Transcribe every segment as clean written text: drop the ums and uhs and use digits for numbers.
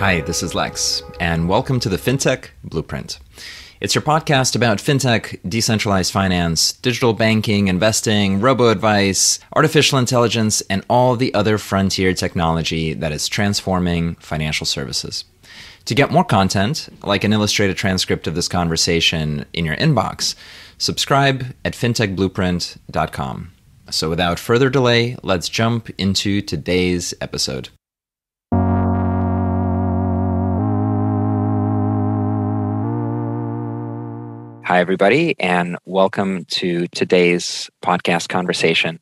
Hi, this is Lex, and welcome to the Fintech Blueprint. It's your podcast about fintech, decentralized finance, digital banking, investing, robo-advice, artificial intelligence, and all the other frontier technology that is transforming financial services. To get more content, like an illustrated transcript of this conversation in your inbox, subscribe at fintechblueprint.com. So without further delay, let's jump into today's episode. Hi, everybody, and welcome to today's podcast conversation.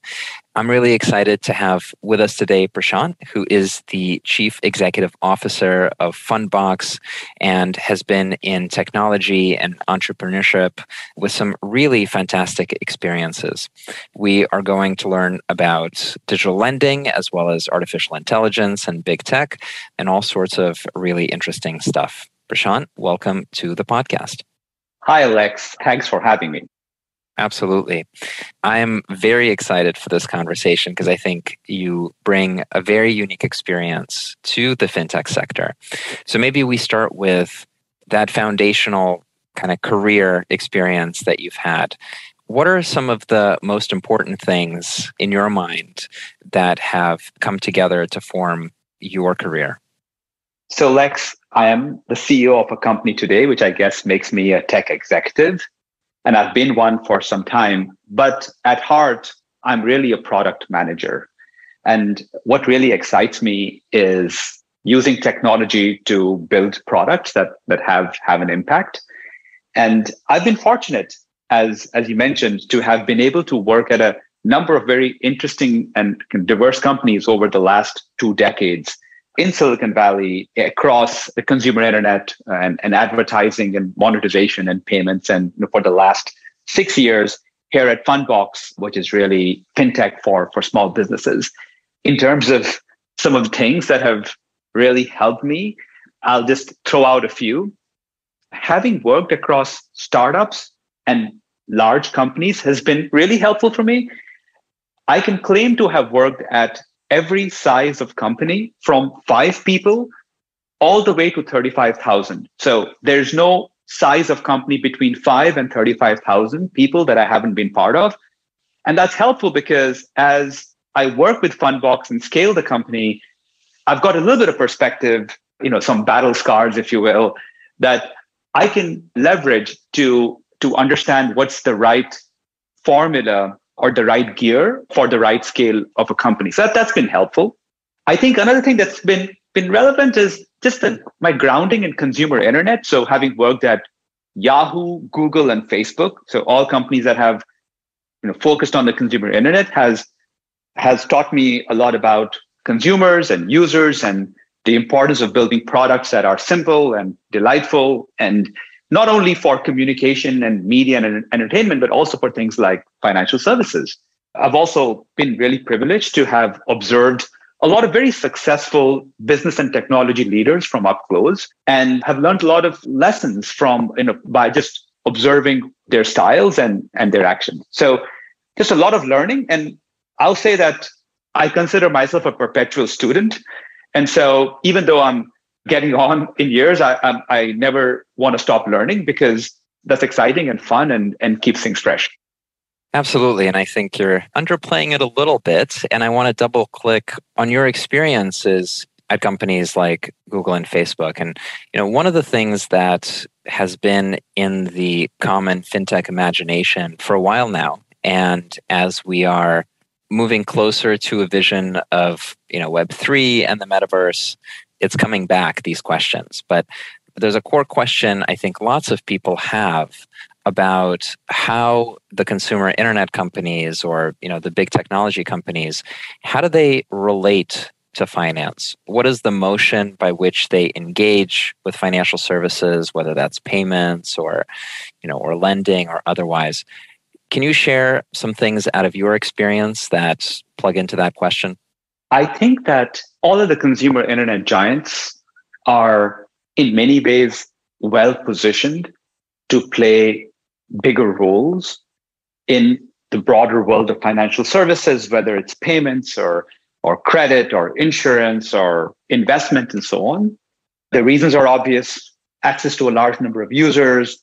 I'm really excited to have with us today Prashant, who is the Chief Executive Officer of Fundbox and has been in technology and entrepreneurship with some really fantastic experiences. We are going to learn about digital lending as well as artificial intelligence and big tech and all sorts of really interesting stuff. Prashant, welcome to the podcast. Hi, Alex. Thanks for having me. Absolutely. I am very excited for this conversation because I think you bring a very unique experience to the fintech sector. So maybe we start with that foundational kind of career experience that you've had. What are some of the most important things in your mind that have come together to form your career? So, Lex, I am the CEO of a company today, which I guess makes me a tech executive. And I've been one for some time. But at heart, I'm really a product manager. And what really excites me is using technology to build products that have an impact. And I've been fortunate, as you mentioned, to have been able to work at a number of very interesting and diverse companies over the last 2 decades. In Silicon Valley, across the consumer internet and advertising and monetization and payments. And for the last 6 years here at Fundbox, which is really fintech for small businesses. In terms of some of the things that have really helped me, I'll just throw out a few. Having worked across startups and large companies has been really helpful for me. I can claim to have worked at every size of company from 5 people all the way to 35,000. So there's no size of company between 5 and 35,000 people that I haven't been part of. And that's helpful because as I work with Fundbox and scale the company, I've got a little bit of perspective, some battle scars, if you will, that I can leverage to understand what's the right formula or the right gear for the right scale of a company. So that's been helpful. I think another thing that's been relevant is just my grounding in consumer internet. So having worked at Yahoo, Google, and Facebook, so all companies that have focused on the consumer internet has taught me a lot about consumers and users and the importance of building products that are simple and delightful and not only for communication and media and entertainment, but also for things like financial services. I've also been really privileged to have observed a lot of very successful business and technology leaders from up close and have learned a lot of lessons from, by just observing their styles and their actions. So just a lot of learning. And I'll say that I consider myself a perpetual student. And so even though I'm getting on in years, I never want to stop learning because that's exciting and fun and keeps things fresh. Absolutely. And I think you're underplaying it a little bit. And I want to double click on your experiences at companies like Google and Facebook. And one of the things that has been in the common fintech imagination for a while now, and as we are moving closer to a vision of Web3 and the metaverse, it's coming back, these questions. But there's a core question I think lots of people have about how the consumer internet companies or the big technology companies, how do they relate to finance? What is the motion by which they engage with financial services, whether that's payments or or lending or otherwise? Can you share some things out of your experience that plug into that question? I think that all of the consumer internet giants are in many ways well-positioned to play bigger roles in the broader world of financial services, whether it's payments or credit or insurance or investment and so on. The reasons are obvious: access to a large number of users,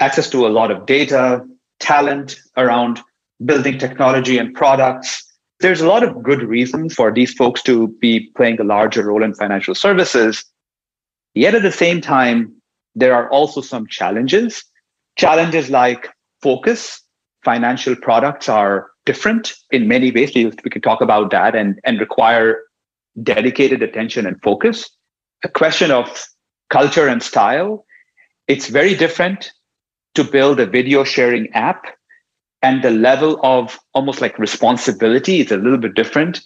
access to a lot of data, talent around building technology and products. There's a lot of good reasons for these folks to be playing a larger role in financial services. Yet at the same time, there are also some challenges. Challenges like focus. Financial products are different in many ways. We can talk about that and require dedicated attention and focus. A question of culture and style. It's very different to build a video sharing app, and the level of almost like responsibility is a little bit different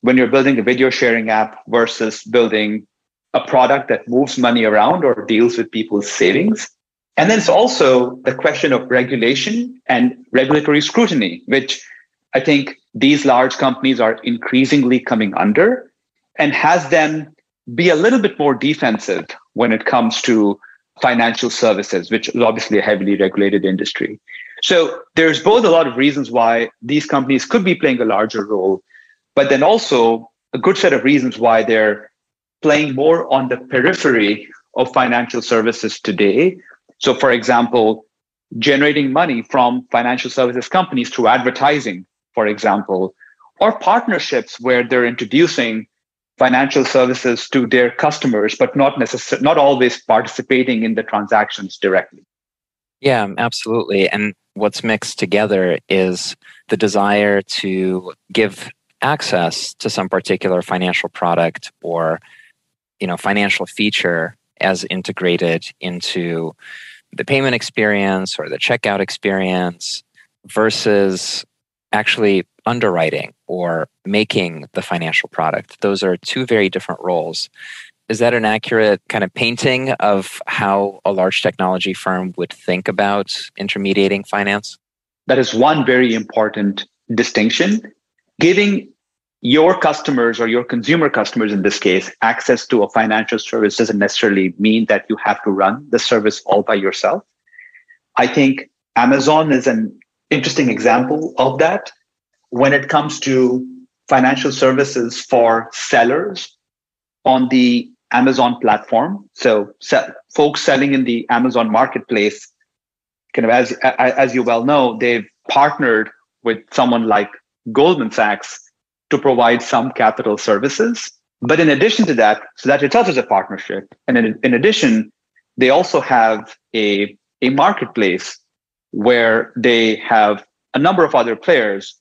when you're building a video sharing app versus building a product that moves money around or deals with people's savings. And then it's also the question of regulation and regulatory scrutiny, which I think these large companies are increasingly coming under and has them be a little bit more defensive when it comes to financial services, which is obviously a heavily regulated industry. So there's both a lot of reasons why these companies could be playing a larger role, but then also a good set of reasons why they're playing more on the periphery of financial services today. So for example, generating money from financial services companies through advertising, for example, or partnerships where they're introducing financial services to their customers, but not always participating in the transactions directly. Yeah, absolutely. And what's mixed together is the desire to give access to some particular financial product or, financial feature as integrated into the payment experience or the checkout experience versus actually underwriting or making the financial product. Those are two very different roles. Is that an accurate kind of painting of how a large technology firm would think about intermediating finance? That is one very important distinction. Giving your customers or your consumer customers in this case access to a financial service doesn't necessarily mean that you have to run the service all by yourself. I think Amazon is an interesting example of that. When it comes to financial services for sellers on the Amazon platform, so folks selling in the Amazon marketplace, kind of as you well know, they've partnered with someone like Goldman Sachs to provide some capital services. But in addition to that, so that itself is a partnership. And in addition, they also have a marketplace where they have a number of other players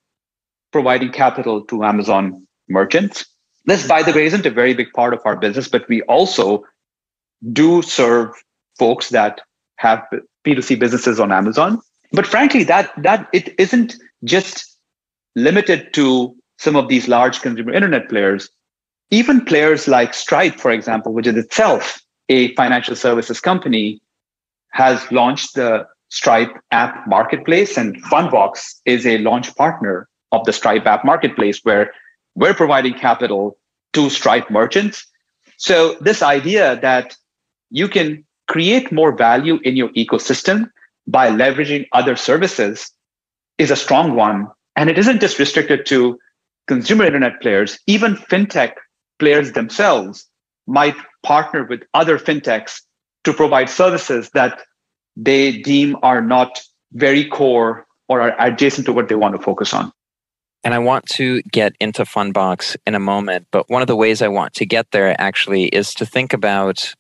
providing capital to Amazon merchants. This, by the way, isn't a very big part of our business, but we also do serve folks that have B2C businesses on Amazon. But frankly, that it isn't just limited to some of these large consumer internet players. Even players like Stripe, for example, which is itself a financial services company, has launched the Stripe app marketplace, and Fundbox is a launch partner of the Stripe app marketplace where we're providing capital to Stripe merchants. So this idea that you can create more value in your ecosystem by leveraging other services is a strong one. And it isn't just restricted to consumer internet players. Even fintech players themselves might partner with other fintechs to provide services that they deem are not very core or are adjacent to what they want to focus on. And I want to get into Fundbox in a moment, but one of the ways I want to get there actually is to think about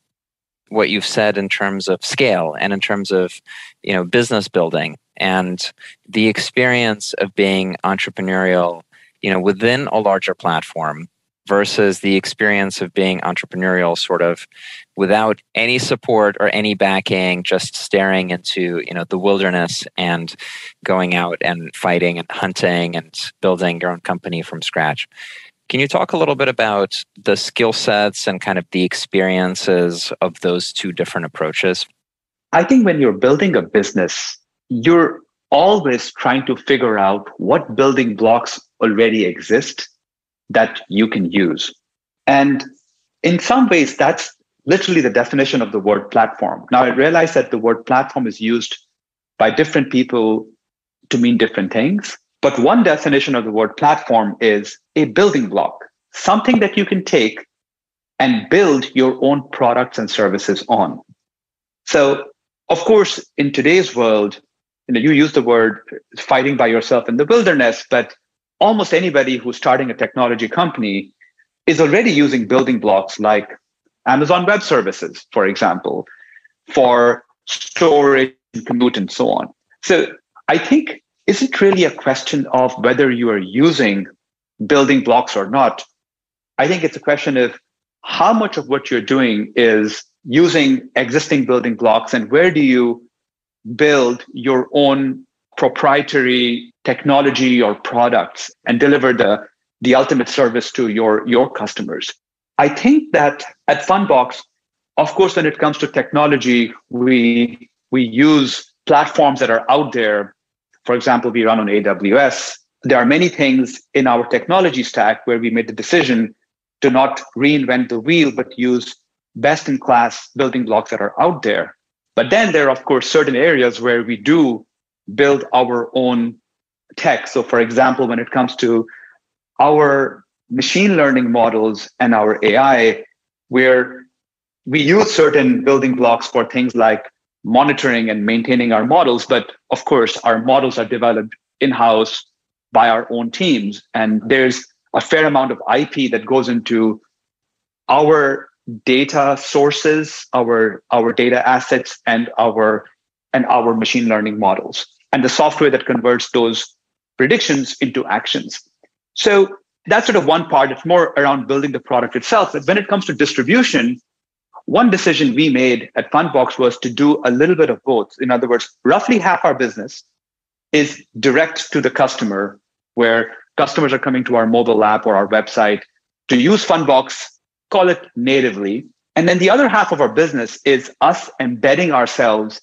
what you've said in terms of scale and in terms of, business building and the experience of being entrepreneurial, within a larger platform versus the experience of being entrepreneurial sort of without any support or any backing, just staring into, the wilderness and going out and fighting and hunting and building your own company from scratch. Can you talk a little bit about the skill sets and kind of the experiences of those two different approaches? I think when you're building a business, you're always trying to figure out what building blocks already exist that you can use. And in some ways, that's literally the definition of the word platform. Now, I realize that the word platform is used by different people to mean different things. But one definition of the word platform is a building block, something that you can take and build your own products and services on. So, of course, in today's world, you use the word fighting by yourself in the wilderness, but almost anybody who's starting a technology company is already using building blocks like Amazon Web Services, for example, for storage and compute and so on. So I think it's not really a question of whether you are using building blocks or not. I think it's a question of how much of what you're doing is using existing building blocks and where do you build your own proprietary technology or products and deliver the ultimate service to your customers. I think that at Fundbox, of course, when it comes to technology, we use platforms that are out there. For example, we run on AWS. There are many things in our technology stack where we made the decision to not reinvent the wheel, but use best-in-class building blocks that are out there. But then there are, of course, certain areas where we do build our own tech. So, for example, when it comes to our machine learning models and our AI, where we use certain building blocks for things like monitoring and maintaining our models. But, of course, our models are developed in-house by our own teams. And there's a fair amount of IP that goes into our data sources, our data assets, and our machine learning models, and the software that converts those predictions into actions. So that's sort of one part. It's more around building the product itself. But when it comes to distribution, one decision we made at Fundbox was to do a little bit of both. In other words, roughly half our business is direct to the customer, where customers are coming to our mobile app or our website to use Fundbox, call it natively. And then the other half of our business is us embedding ourselves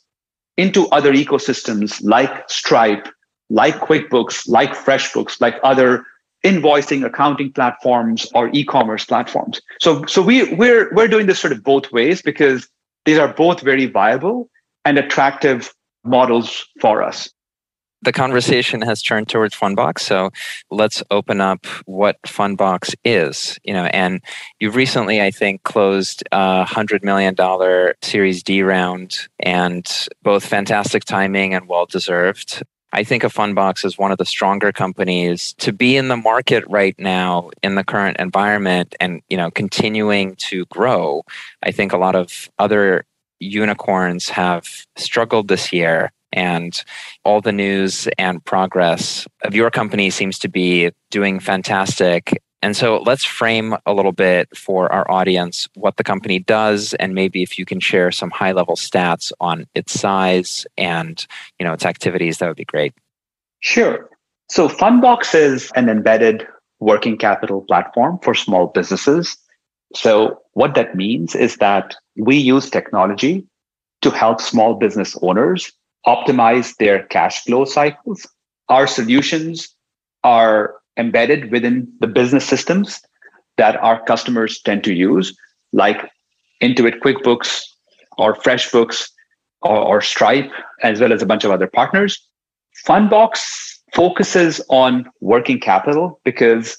into other ecosystems like Stripe, like QuickBooks, like FreshBooks, like other invoicing, accounting platforms or e-commerce platforms. So we're doing this sort of both ways because these are both very viable and attractive models for us. The conversation has turned towards Fundbox, so let's open up what Fundbox is. And you've recently, I think, closed a $100 million Series D round, and both fantastic timing and well-deserved. I think of Fundbox as one of the stronger companies to be in the market right now in the current environment and, continuing to grow. I think a lot of other unicorns have struggled this year. And all the news and progress of your company seems to be doing fantastic. And so let's frame a little bit for our audience what the company does, and maybe if you can share some high-level stats on its size and its activities, that would be great. Sure. So Fundbox is an embedded working capital platform for small businesses. So what that means is that we use technology to help small business owners optimize their cash flow cycles. Our solutions are embedded within the business systems that our customers tend to use, like Intuit QuickBooks or FreshBooks or Stripe, as well as a bunch of other partners. Fundbox focuses on working capital because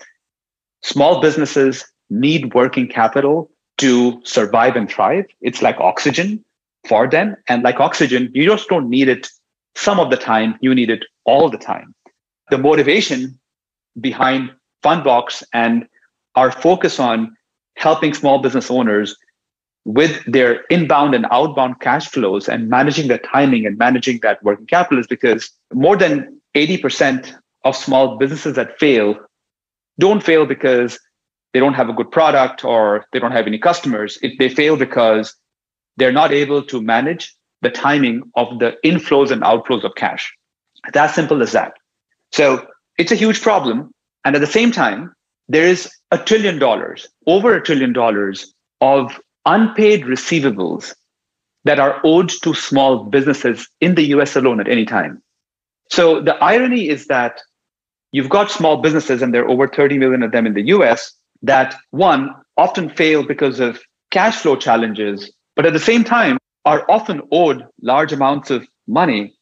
small businesses need working capital to survive and thrive. It's like oxygen for them. And like oxygen, you just don't need it some of the time, you need it all the time. The motivation behind Fundbox and our focus on helping small business owners with their inbound and outbound cash flows and managing the timing and managing that working capital is because more than 80% of small businesses that fail don't fail because they don't have a good product or they don't have any customers. They fail because they're not able to manage the timing of the inflows and outflows of cash. It's as simple as that. So it's a huge problem. And at the same time, there is $1 trillion, over $1 trillion of unpaid receivables that are owed to small businesses in the US alone at any time. So the irony is that you've got small businesses, and there are over 30 million of them in the US, that one, often fail because of cash flow challenges, but at the same time are often owed large amounts of money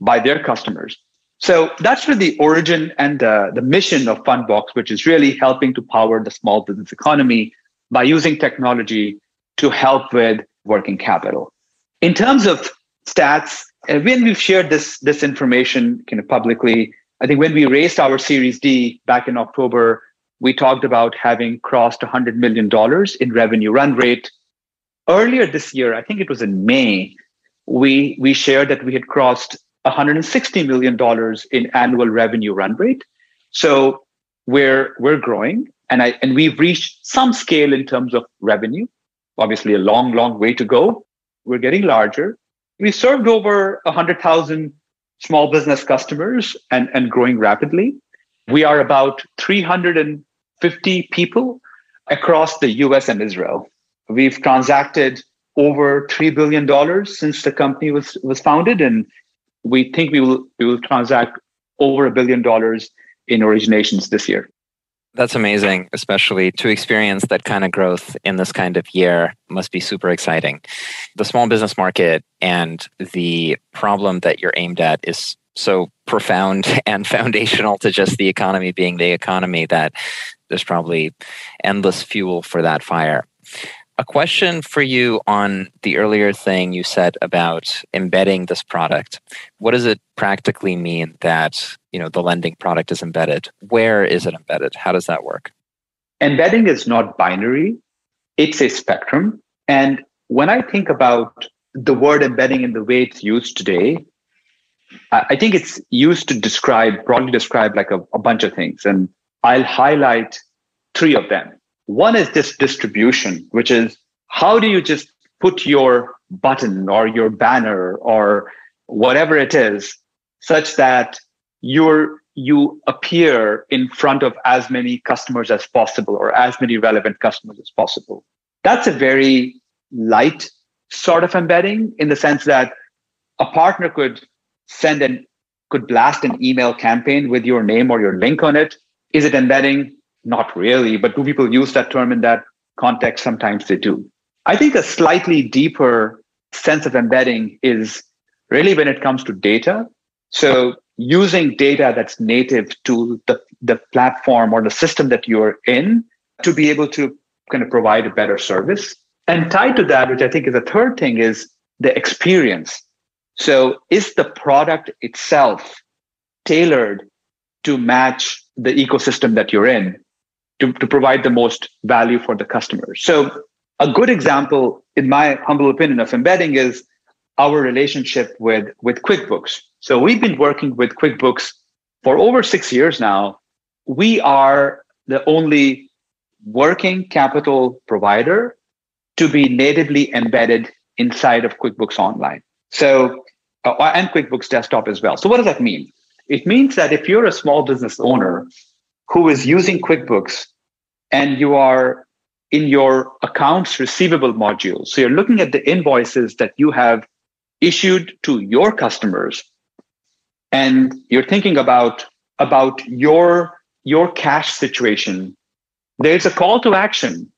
by their customers. So that's really the origin and the mission of Fundbox, which is really helping to power the small business economy by using technology to help with working capital. In terms of stats, when we've shared this information kind of publicly, I think when we raised our Series D back in October, we talked about having crossed $100 million in revenue run rate. Earlier this year, I think it was in May, we shared that we had crossed $160 million in annual revenue run rate. So we're growing, and we've reached some scale in terms of revenue. Obviously, a long, long way to go. We're getting larger. We served over 100,000 small business customers and growing rapidly. We are about 350 people across the US and Israel. We've transacted over $3 billion since the company was founded, and we think we will transact over $1 billion in originations this year. That's amazing, especially to experience that kind of growth in this kind of year must be super exciting. The small business market and the problem that you're aimed at is so profound and foundational to just the economy being the economy that there's probably endless fuel for that fire. A question for you on the earlier thing you said about embedding this product. What does it practically mean that, the lending product is embedded? Where is it embedded? How does that work? Embedding is not binary. It's a spectrum. And when I think about the word embedding in the way it's used today, I think it's used to broadly describe like a bunch of things. And I'll highlight three of them. One is this distribution, which is how do you just put your button or your banner or whatever it is such that you appear in front of as many customers as possible or as many relevant customers as possible. That's a very light sort of embedding in the sense that a partner could blast an email campaign with your name or your link on it. Is it embedding? Not really, but do people use that term in that context? Sometimes they do. I think a slightly deeper sense of embedding is really when it comes to data. So using data that's native to the platform or the system that you're in to be able to kind of provide a better service. And tied to that, which I think is the third thing, is the experience. So is the product itself tailored to match the ecosystem that you're in? To provide the most value for the customer. So a good example, in my humble opinion, of embedding is our relationship with QuickBooks. So we've been working with QuickBooks for over 6 years now. We are the only working capital provider to be natively embedded inside of QuickBooks Online. So, and QuickBooks Desktop as well. So what does that mean? It means that if you're a small business owner who is using QuickBooks and you are in your accounts receivable module, so you're looking at the invoices that you have issued to your customers, and you're thinking about your cash situation, there's a call to action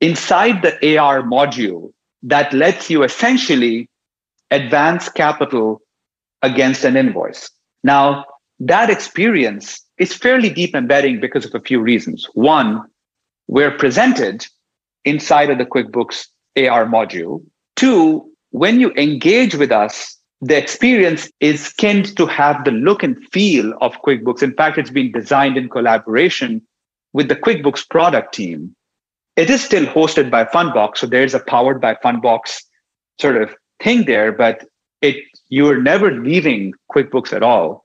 inside the AR module that lets you essentially advance capital against an invoice. Now, that experience is fairly deep embedding because of a few reasons. One, we're presented inside of the QuickBooks AR module. Two, when you engage with us, the experience is skinned to have the look and feel of QuickBooks. In fact, it's been designed in collaboration with the QuickBooks product team. It is still hosted by Fundbox, so there's a powered by Fundbox sort of thing there, but you're never leaving QuickBooks at all.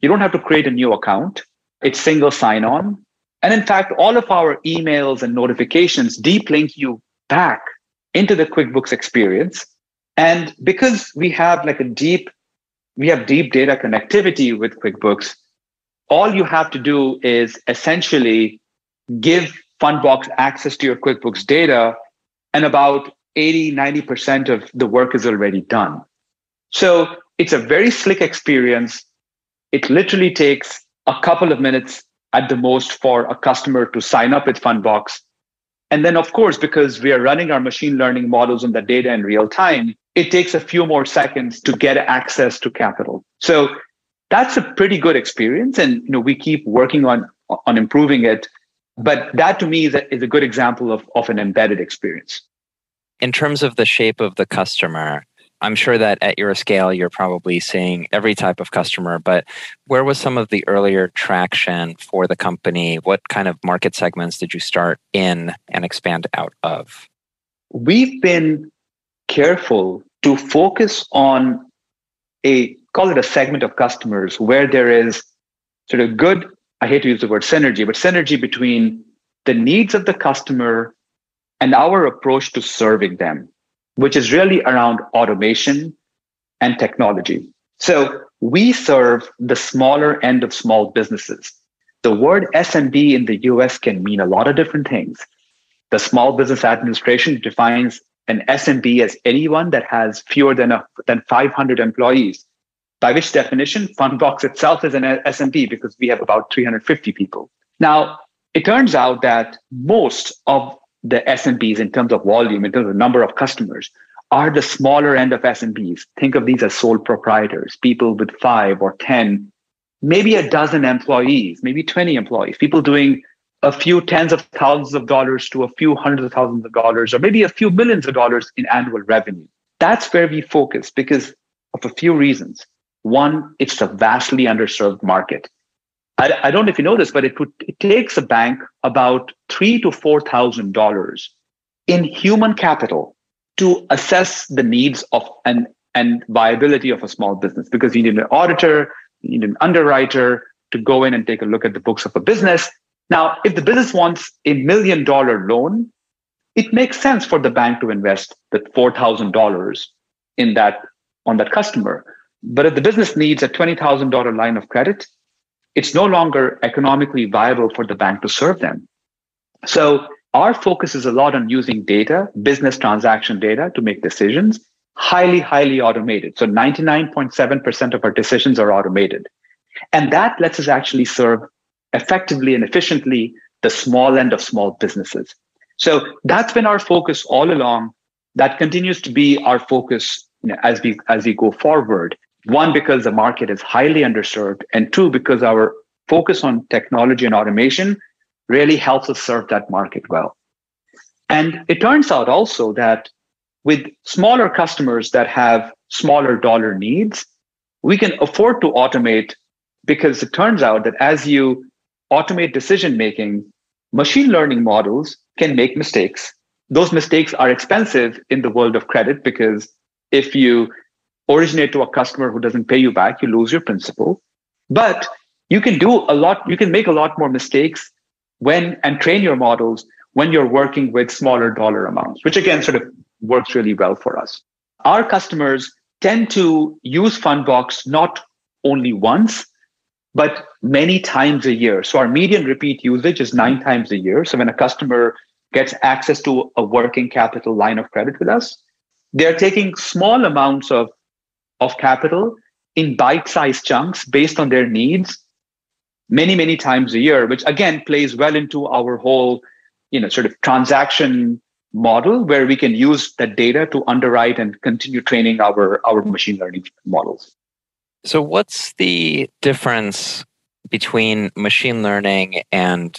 You don't have to create a new account. It's single sign-on. And in fact, all of our emails and notifications deep link you back into the QuickBooks experience. And because we have deep data connectivity with QuickBooks, all you have to do is essentially give Fundbox access to your QuickBooks data, and about 80, 90% of the work is already done. So it's a very slick experience. It literally takes a couple of minutes at the most for a customer to sign up with Fundbox. And then, of course, because we are running our machine learning models on the data in real time, it takes a few more seconds to get access to capital. So that's a pretty good experience. And we keep working on improving it. But that to me is a good example of an embedded experience. In terms of the shape of the customer, I'm sure that at your scale, you're probably seeing every type of customer, but where was some of the earlier traction for the company? What kind of market segments did you start in and expand out of? We've been careful to focus on call it a segment of customers where there is sort of good, I hate to use the word synergy, but synergy between the needs of the customer and our approach to serving them, which is really around automation and technology. So we serve the smaller end of small businesses. The word SMB in the US can mean a lot of different things. The Small Business Administration defines an SMB as anyone that has fewer than 500 employees, by which definition, Fundbox itself is an SMB because we have about 350 people. Now, it turns out that most of the SMBs in terms of volume, in terms of number of customers, are the smaller end of SMBs. Think of these as sole proprietors, people with 5 or 10, maybe a dozen employees, maybe 20 employees, people doing a few tens of thousands of dollars to a few hundreds of thousands of dollars, or maybe a few millions of dollars in annual revenue. That's where we focus because of a few reasons. One, it's a vastly underserved market. I don't know if you know this, but it takes a bank about $3,000 to $4,000 in human capital to assess the needs of and viability of a small business, because you need an auditor, you need an underwriter to go in and take a look at the books of a business. Now, if the business wants a $1 million loan, it makes sense for the bank to invest the $4,000 on that customer. But if the business needs a $20,000 line of credit, it's no longer economically viable for the bank to serve them. So our focus is a lot on using data, business transaction data, to make decisions, highly, highly automated. So 99.7% of our decisions are automated. And that lets us actually serve effectively and efficiently the small end of small businesses. So that's been our focus all along. That continues to be our focus, you know, as we go forward. One, because the market is highly underserved, and two, because our focus on technology and automation really helps us serve that market well. And it turns out also that with smaller customers that have smaller dollar needs, we can afford to automate, because it turns out that as you automate decision-making, machine learning models can make mistakes. Those mistakes are expensive in the world of credit, because if you originate to a customer who doesn't pay you back, you lose your principal. But you can do a lot, you can make a lot more mistakes and train your models when you're working with smaller dollar amounts, which again sort of works really well for us. Our customers tend to use Fundbox not only once, but many times a year. So our median repeat usage is 9 times a year. So when a customer gets access to a working capital line of credit with us, they're taking small amounts of capital in bite-sized chunks based on their needs many, many times a year, which again plays well into our whole, sort of transaction model, where we can use that data to underwrite and continue training our machine learning models. So what's the difference between machine learning and,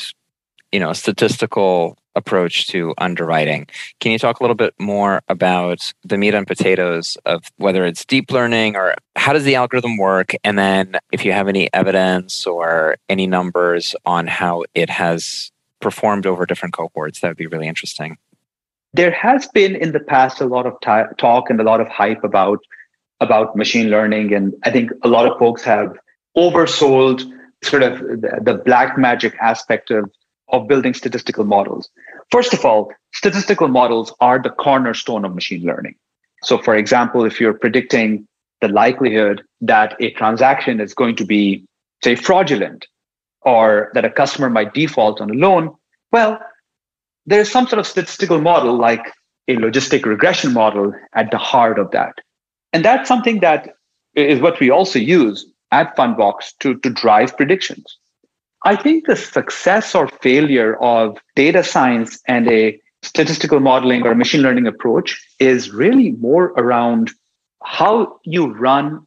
a statistical approach to underwriting? Can you talk a little bit more about the meat and potatoes of whether it's deep learning, or how does the algorithm work? And then if you have any evidence or any numbers on how it has performed over different cohorts, that would be really interesting. There has been in the past a lot of talk and a lot of hype about machine learning. And I think a lot of folks have oversold sort of the black magic aspect of building statistical models. First of all, statistical models are the cornerstone of machine learning. So for example, if you're predicting the likelihood that a transaction is going to be, say, fraudulent, or that a customer might default on a loan, well, there's some sort of statistical model like a logistic regression model at the heart of that. And that's something that is what we also use at Fundbox to drive predictions. I think the success or failure of data science and a statistical modeling or machine learning approach is really more around how you run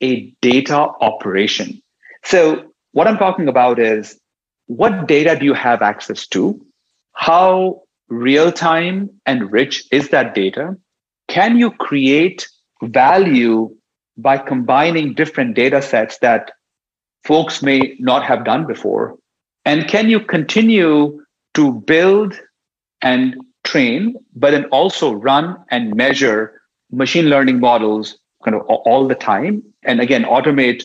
a data operation. So what I'm talking about is what data do you have access to? How real-time and rich is that data? Can you create value by combining different data sets that folks may not have done before? And can you continue to build and train, but then also run and measure machine learning models kind of all the time? And again, automate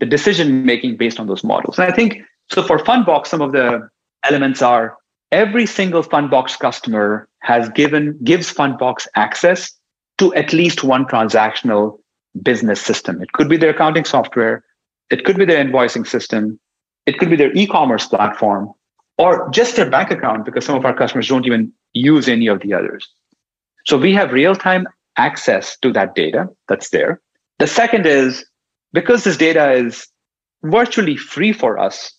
the decision-making based on those models. And I think, so for Fundbox, some of the elements are every single Fundbox customer gives Fundbox access to at least one transactional business system. It could be their accounting software. It could be their invoicing system. It could be their e-commerce platform, or just their bank account, because some of our customers don't even use any of the others. So we have real-time access to that data that's there. The second is, because this data is virtually free for us,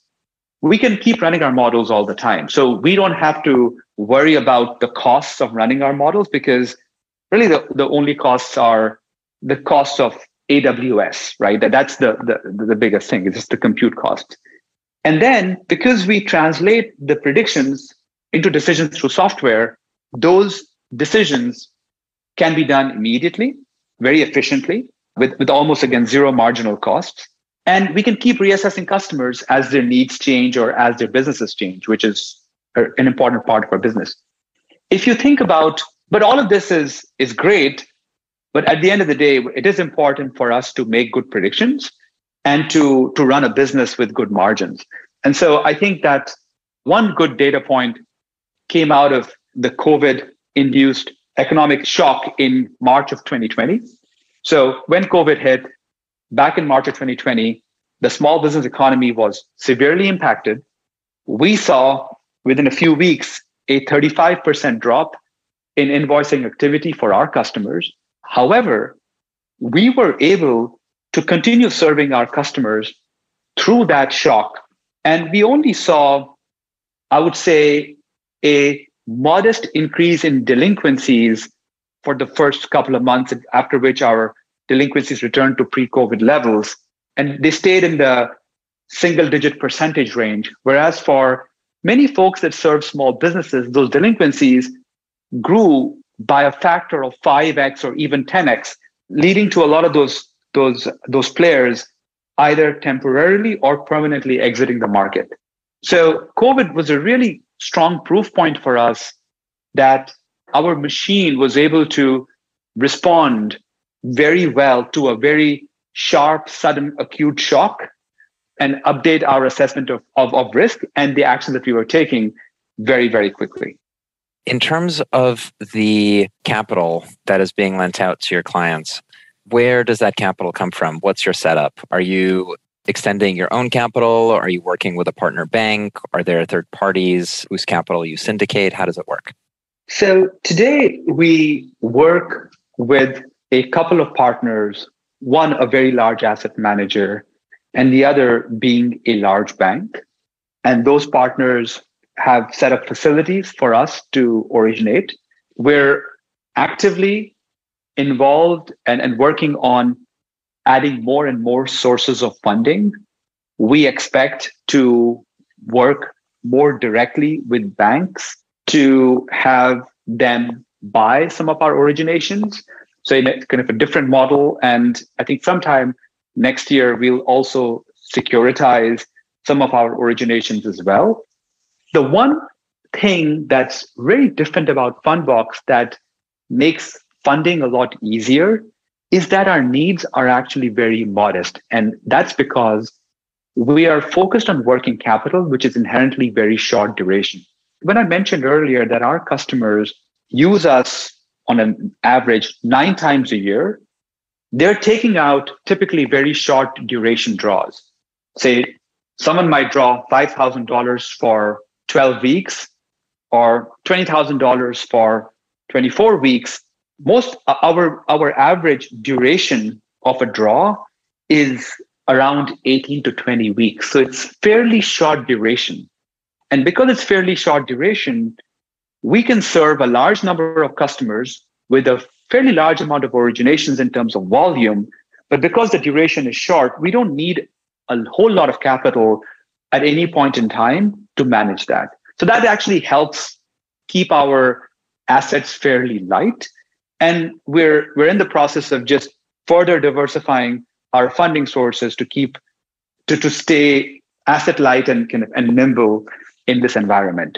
we can keep running our models all the time. So we don't have to worry about the costs of running our models, because really the only costs are the costs of AWS, right? That's the biggest thing. It's just the compute cost. And then because we translate the predictions into decisions through software, those decisions can be done immediately, very efficiently, with almost, again, zero marginal costs. And we can keep reassessing customers as their needs change or as their businesses change, which is an important part of our business. If you think about, but all of this is great, but at the end of the day, it is important for us to make good predictions and to run a business with good margins. And so I think that one good data point came out of the COVID-induced economic shock in March of 2020. So when COVID hit, back in March of 2020, the small business economy was severely impacted. We saw within a few weeks a 35% drop in invoicing activity for our customers. However, we were able to continue serving our customers through that shock. And we only saw, I would say, a modest increase in delinquencies for the first couple of months, after which our delinquencies returned to pre-COVID levels, and they stayed in the single-digit percentage range. Whereas for many folks that serve small businesses, those delinquencies grew by a factor of 5x or even 10x, leading to a lot of those players either temporarily or permanently exiting the market. So COVID was a really strong proof point for us that our machine was able to respond very well to a very sharp, sudden, acute shock and update our assessment of risk and the action that we were taking very, very quickly. In terms of the capital that is being lent out to your clients, where does that capital come from? What's your setup? Are you extending your own capital? Are you working with a partner bank? Are there third parties whose capital you syndicate? How does it work? So today we work with a couple of partners, one a very large asset manager and the other being a large bank. And those partners have set up facilities for us to originate. We're actively involved and working on adding more and more sources of funding. We expect to work more directly with banks to have them buy some of our originations. So in a kind of a different model, and I think sometime next year, we'll also securitize some of our originations as well. The one thing that's very different about Fundbox that makes funding a lot easier is that our needs are actually very modest. And that's because we are focused on working capital, which is inherently very short duration. When I mentioned earlier that our customers use us on an average 9 times a year, they're taking out typically very short duration draws. Say someone might draw $5,000 for 12 weeks or $20,000 for 24 weeks. Our average duration of a draw is around 18 to 20 weeks. So it's fairly short duration. And because it's fairly short duration, we can serve a large number of customers with a fairly large amount of originations in terms of volume. But because the duration is short, we don't need a whole lot of capital at any point in time to manage that. So that actually helps keep our assets fairly light. And we're in the process of just further diversifying our funding sources to keep to stay asset light and kind of and nimble in this environment.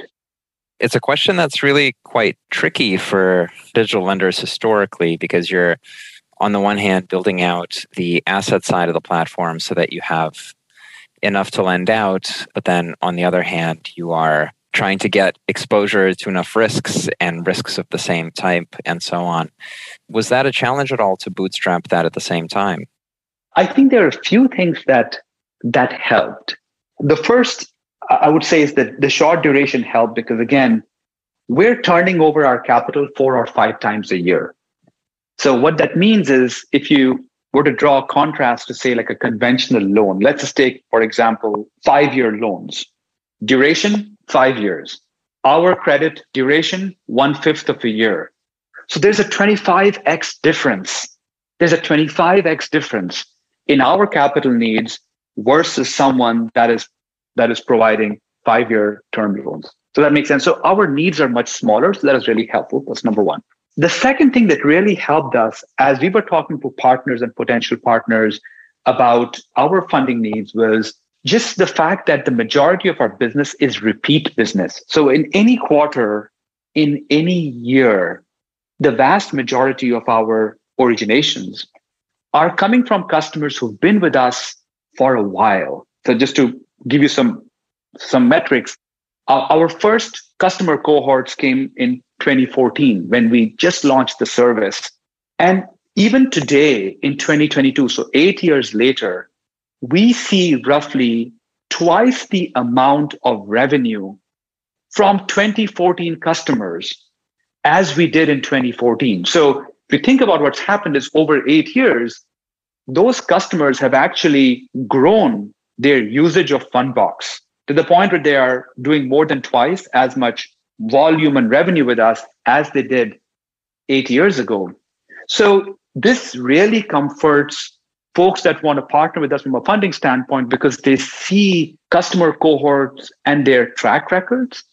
It's a question that's really quite tricky for digital lenders historically, because you're on the one hand building out the asset side of the platform so that you have enough to lend out, but then on the other hand, you are trying to get exposure to enough risks and risks of the same type and so on. Was that a challenge at all to bootstrap that at the same time? I think there are a few things that helped. The first, I would say, is that the short duration helped because, again, we're turning over our capital 4 or 5 times a year. So what that means is if you were to draw a contrast to, say, like a conventional loan, let's just take, for example, 5-year loans. Duration, 5 years. Our credit duration, 1/5 of a year. So there's a 25x difference. There's a 25x difference in our capital needs versus someone that is providing 5-year term loans. So that makes sense. So our needs are much smaller. So that is really helpful. That's number one. The second thing that really helped us as we were talking to partners and potential partners about our funding needs was just the fact that the majority of our business is repeat business. So in any quarter, in any year, the vast majority of our originations are coming from customers who've been with us for a while. So just to give you some metrics, our first customer cohorts came in 2014 when we just launched the service. And even today in 2022, so 8 years later, we see roughly twice the amount of revenue from 2014 customers as we did in 2014. So if you think about what's happened is over 8 years, those customers have actually grown their usage of Fundbox to the point where they are doing more than twice as much volume and revenue with us as they did 8 years ago. So this really comforts folks that want to partner with us from a funding standpoint because they see customer cohorts and their track records.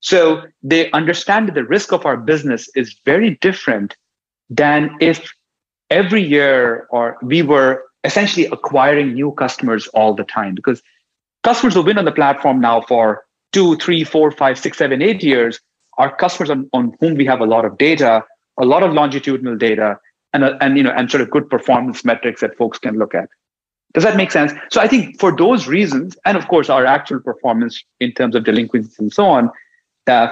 So they understand that the risk of our business is very different than if every year or we were essentially acquiring new customers all the time, because customers who've been on the platform now for 2, 3, 4, 5, 6, 7, 8 years are customers on whom we have a lot of data, a lot of longitudinal data, and sort of good performance metrics that folks can look at. Does that make sense? So I think for those reasons, and of course our actual performance in terms of delinquencies and so on,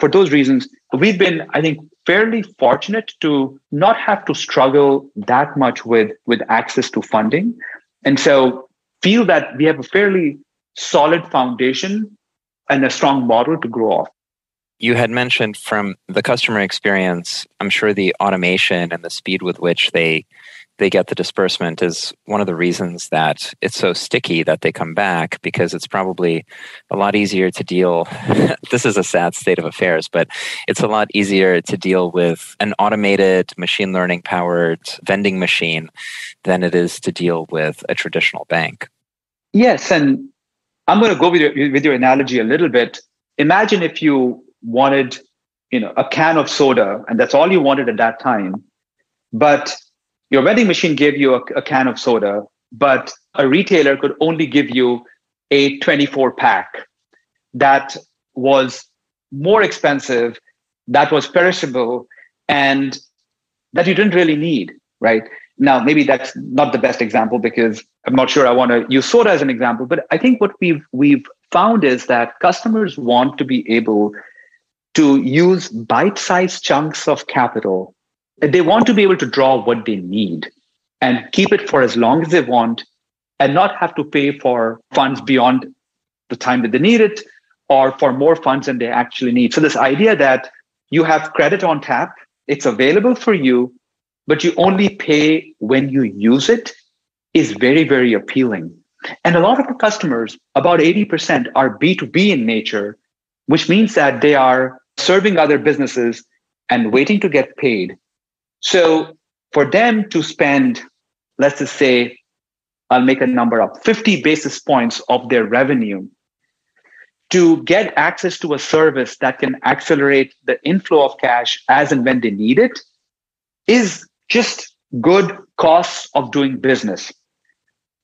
for those reasons, we've been, I think, fairly fortunate to not have to struggle that much with access to funding. And so feel that we have a fairly solid foundation and a strong model to grow off. You had mentioned from the customer experience, I'm sure the automation and the speed with which they get the disbursement is one of the reasons that it's so sticky that they come back, because it's probably a lot easier to deal. This is a sad state of affairs, but it's a lot easier to deal with an automated machine learning powered vending machine than it is to deal with a traditional bank. Yes. And I'm going to go with your analogy a little bit. Imagine if you wanted, a can of soda, and that's all you wanted at that time, but your vending machine gave you a can of soda, but a retailer could only give you a 24-pack that was more expensive, that was perishable, and that you didn't really need, right? Now, maybe that's not the best example because I'm not sure I want to use soda as an example, but I think what we've found is that customers want to be able to use bite-sized chunks of capital. They want to be able to draw what they need and keep it for as long as they want and not have to pay for funds beyond the time that they need it or for more funds than they actually need. So this idea that you have credit on tap, it's available for you, but you only pay when you use it is very, very appealing. And a lot of our customers, about 80%, are B2B in nature, which means that they are serving other businesses and waiting to get paid. So for them to spend, let's just say, I'll make a number up, 50 basis points of their revenue to get access to a service that can accelerate the inflow of cash as and when they need it is just good costs of doing business.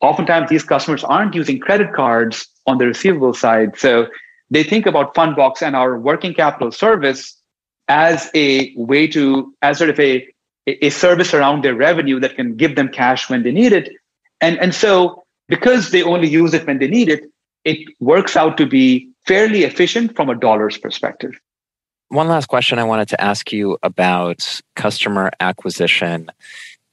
Oftentimes, these customers aren't using credit cards on the receivable side. So they think about Fundbox and our working capital service as a way to, as sort of a service around their revenue that can give them cash when they need it. And so because they only use it when they need it, it works out to be fairly efficient from a dollar's perspective. One last question I wanted to ask you about customer acquisition.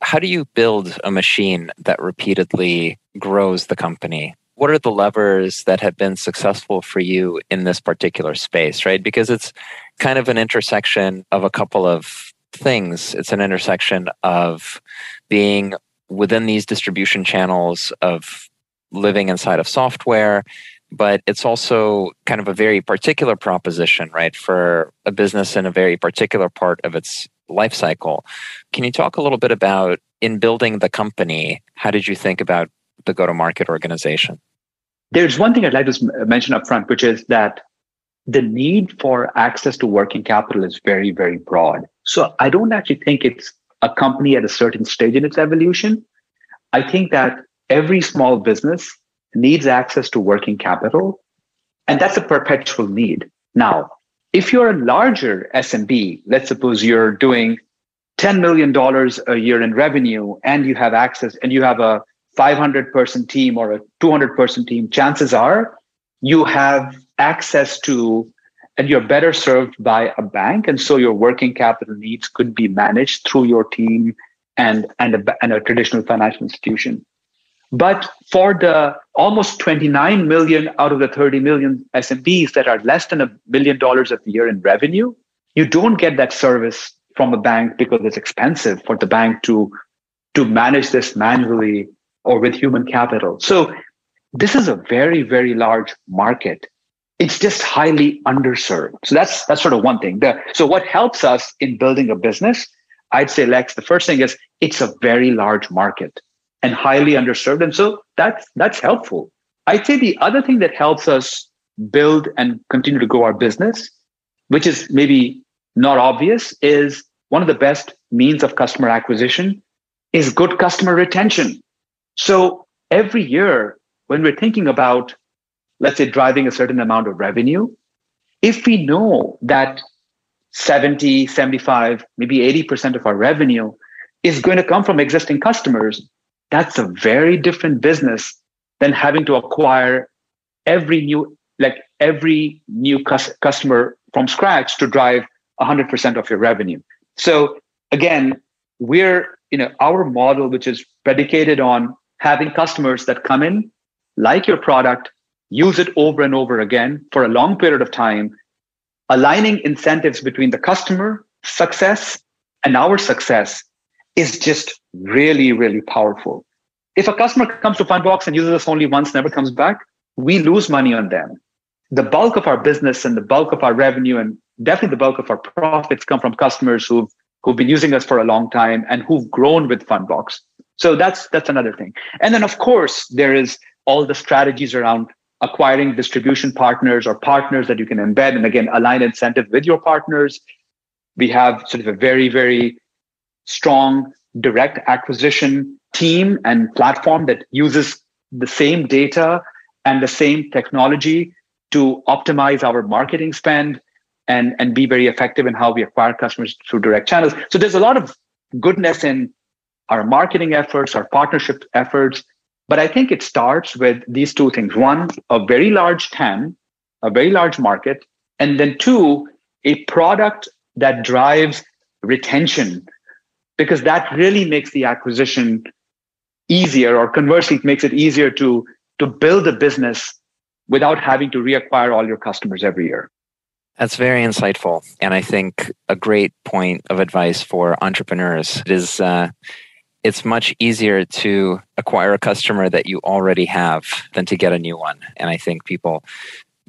How do you build a machine that repeatedly grows the company? What are the levers that have been successful for you in this particular space, right? Because it's kind of an intersection of a couple of things. It's an intersection of being within these distribution channels, of living inside of software, but it's also kind of a very particular proposition, right, for a business in a very particular part of its life cycle. Can you talk a little bit about, in building the company, how did you think about the go-to-market organization? There's one thing I'd like to mention up front, which is that the need for access to working capital is very, very broad. So I don't actually think it's a company at a certain stage in its evolution. I think that every small business needs access to working capital, and that's a perpetual need. Now, if you're a larger SMB, let's suppose you're doing $10 million a year in revenue and you have access and you have a 500-person team or a 200-person team, chances are you have access to, and you're better served by a bank. And so your working capital needs could be managed through your team and a traditional financial institution. But for the almost 29 million out of the 30 million SMBs that are less than $1 million a year in revenue, you don't get that service from a bank because it's expensive for the bank to manage this manually or with human capital. So this is a very, very large market. It's just highly underserved. So that's sort of one thing. So what helps us in building a business, I'd say, Lex, the first thing is it's a very large market and highly underserved. And so that's helpful. I'd say the other thing that helps us build and continue to grow our business, which is maybe not obvious, is one of the best means of customer acquisition is good customer retention. So every year when we're thinking about, let's say, driving a certain amount of revenue, if we know that 70, 75, maybe 80% of our revenue is going to come from existing customers, that's a very different business than having to acquire every new customer from scratch to drive 100% of your revenue. So again, our model, which is predicated on having customers that come in, like your product, use it over and over again for a long period of time, aligning incentives between the customer success and our success is just really, really powerful. If a customer comes to Fundbox and uses us only once, never comes back, we lose money on them. The bulk of our business and the bulk of our revenue and definitely the bulk of our profits come from customers who've been using us for a long time and who've grown with Fundbox. So that's another thing. And then, of course, there is all the strategies around acquiring distribution partners or partners that you can embed. And again, align incentive with your partners. We have sort of a very, very strong direct acquisition team and platform that uses the same data and the same technology to optimize our marketing spend and be very effective in how we acquire customers through direct channels. So there's a lot of goodness in our marketing efforts, our partnership efforts. But I think it starts with these two things. One, a very large TAM, a very large market. And then two, a product that drives retention, because that really makes the acquisition easier, or conversely, it makes it easier to build a business without having to reacquire all your customers every year. That's very insightful. And I think a great point of advice for entrepreneurs is it's much easier to acquire a customer that you already have than to get a new one. And I think people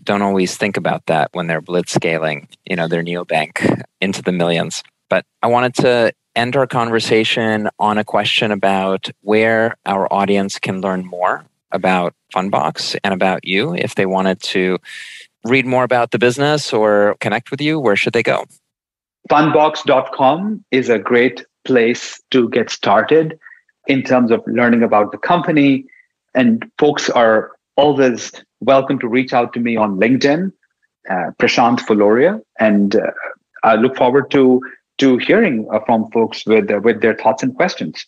don't always think about that when they're blitz scaling, their neobank into the millions. But I wanted to end our conversation on a question about where our audience can learn more about Fundbox and about you if they wanted to read more about the business or connect with you, where should they go? Fundbox.com is a great place to get started in terms of learning about the company. And folks are always welcome to reach out to me on LinkedIn, Prashant Fuloria. And I look forward to hearing from folks with their thoughts and questions.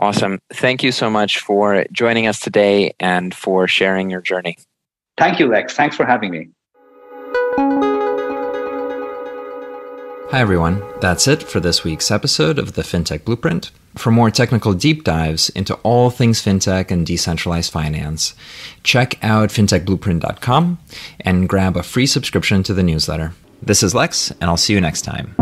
Awesome. Thank you so much for joining us today and for sharing your journey. Thank you, Lex. Thanks for having me. Hi, everyone. That's it for this week's episode of the Fintech Blueprint. For more technical deep dives into all things fintech and decentralized finance, check out fintechblueprint.com and grab a free subscription to the newsletter. This is Lex, and I'll see you next time.